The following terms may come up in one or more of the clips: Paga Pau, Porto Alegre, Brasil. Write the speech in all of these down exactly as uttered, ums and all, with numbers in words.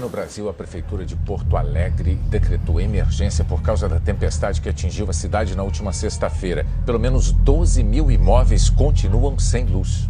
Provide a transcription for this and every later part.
Aqui no Brasil, a Prefeitura de Porto Alegre decretou emergência por causa da tempestade que atingiu a cidade na última sexta-feira. Pelo menos doze mil imóveis continuam sem luz.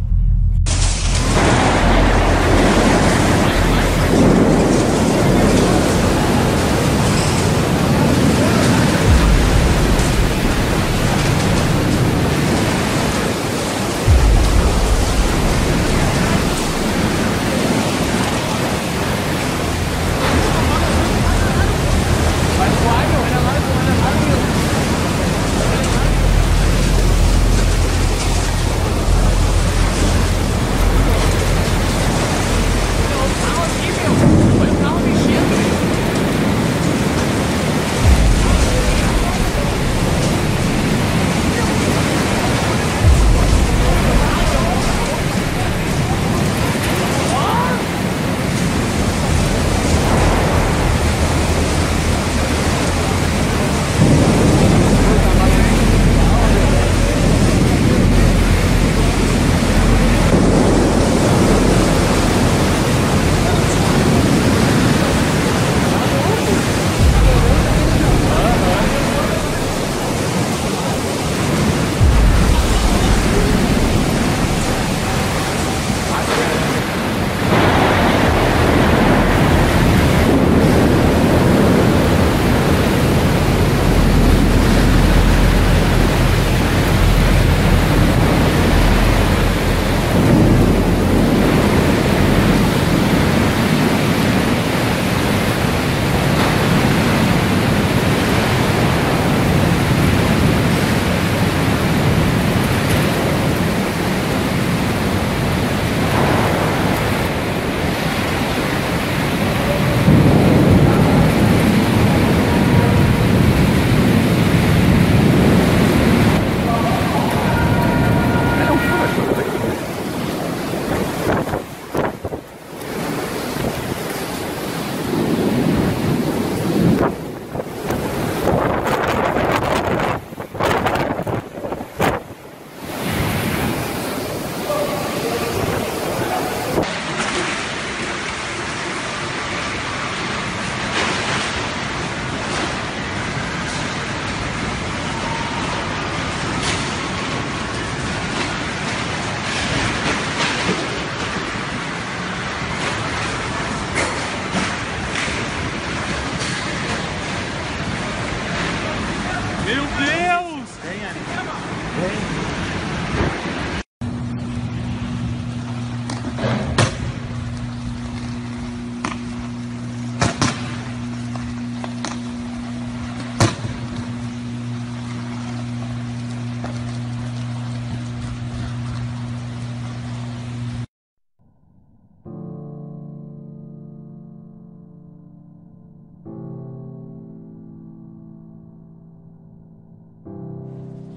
Meu Deus! Vem, Ari.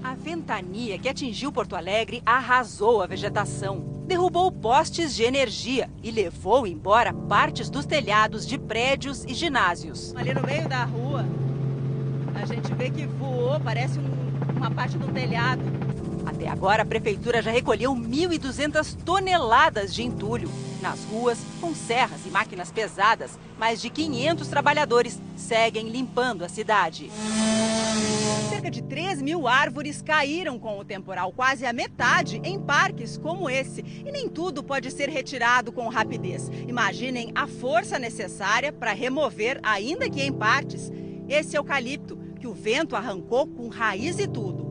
A ventania que atingiu Porto Alegre arrasou a vegetação, derrubou postes de energia e levou embora partes dos telhados de prédios e ginásios. Ali no meio da rua, a gente vê que voou, parece um, uma parte do telhado. Até agora, a prefeitura já recolheu mil e duzentas toneladas de entulho. Nas ruas, com serras e máquinas pesadas, mais de quinhentos trabalhadores seguem limpando a cidade. Cerca de três mil árvores caíram com o temporal, quase a metade em parques como esse. E nem tudo pode ser retirado com rapidez. Imaginem a força necessária para remover, ainda que em partes, esse eucalipto que o vento arrancou com raiz e tudo.